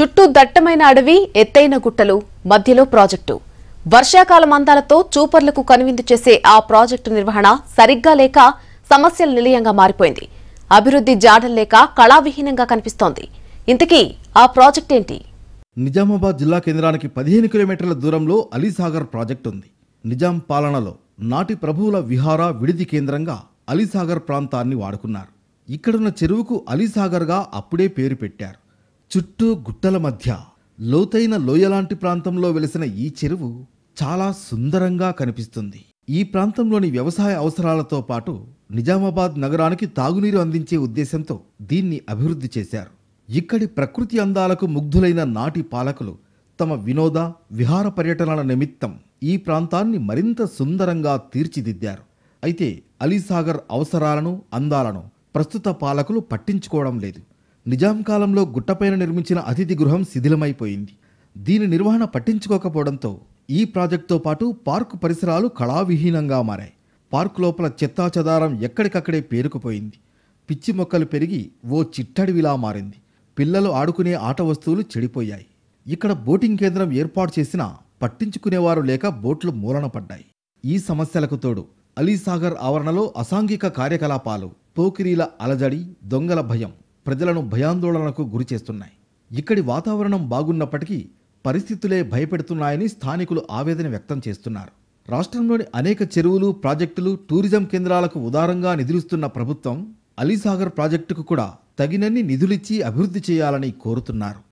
చుట్టూ దట్టమైన అడవి, ఎత్తైన గుట్టలు, మధ్యలో ప్రాజెక్టు. వర్షాకాల మందాలతో చూపర్లకు కనువిందు చేసే ఆ ప్రాజెక్టు నిర్వహణ సరిగ్గా లేక సమస్యల నిలయంగా మారిపోయింది. అభివృద్ధి జాడలు లేక కళావిహీనంగా కనిపిస్తోంది. ఇంతకీ ఆ ప్రాజెక్ట్ ఏంటి? నిజామాబాద్ జిల్లా కేంద్రానికి 15 కిలోమీటర్ల దూరంలో అలీసాగర్ ప్రాజెక్టు ఉంది. నిజాం పాలనలో నాటి ప్రభువుల విహార విడిది కేంద్రంగా అలీసాగర్ ప్రాంతాన్ని వాడుకున్నారు. ఇక్కడున్న చెరువుకు అలీసాగర్గా అప్పుడే పేరు పెట్టారు. చుట్టూ గుట్టల మధ్య లోతైన లోయలాంటి ప్రాంతంలో వెలిసిన ఈ చెరువు చాలా సుందరంగా కనిపిస్తుంది. ఈ ప్రాంతంలోని వ్యవసాయ అవసరాలతో పాటు నిజామాబాద్ నగరానికి తాగునీరు అందించే ఉద్దేశంతో దీన్ని అభివృద్ధి చేశారు. ఇక్కడి ప్రకృతి అందాలకు ముగ్ధులైన నాటి పాలకులు తమ వినోద విహార పర్యటనల నిమిత్తం ఈ ప్రాంతాన్ని మరింత సుందరంగా తీర్చిదిద్దారు. అయితే అలీసాగర్ అవసరాలను అందాలను ప్రస్తుత పాలకులు పట్టించుకోవడం లేదు. నిజాం కాలంలో గుట్టపైన నిర్మించిన అతిథి గృహం శిథిలమైపోయింది. దీని నిర్వహణ పట్టించుకోకపోవడంతో ఈ ప్రాజెక్టుతో పాటు పార్కు పరిసరాలు కళావిహీనంగా మారాయి. పార్కు లోపల చెత్తాచెదారం ఎక్కడికక్కడే పేరుకుపోయింది. పిచ్చి మొక్కలు పెరిగి ఓ చిట్టడివిలా మారింది. పిల్లలు ఆడుకునే ఆట వస్తువులు చెడిపోయాయి. ఇక్కడ బోటింగ్ కేంద్రం ఏర్పాటు చేసినా పట్టించుకునేవారు లేక బోట్లు మూలన పడ్డాయి. ఈ సమస్యలకు తోడు అలీసాగర్ ఆవరణలో అసాంఘిక కార్యకలాపాలు, పోకిరీల అలజడి, దొంగల భయం ప్రజలను భయాందోళనకు గురిచేస్తున్నాయి. ఇక్కడి వాతావరణం బాగున్నప్పటికీ పరిస్థితులే భయపెడుతున్నాయని స్థానికులు ఆవేదన వ్యక్తం చేస్తున్నారు. రాష్ట్రంలోని అనేక చెరువులు, ప్రాజెక్టులు, టూరిజం కేంద్రాలకు ఉదారంగా నిధులిస్తున్న ప్రభుత్వం అలీసాగర్ ప్రాజెక్టుకు కూడా తగినన్ని నిధులిచ్చి అభివృద్ధి చేయాలని కోరుతున్నారు.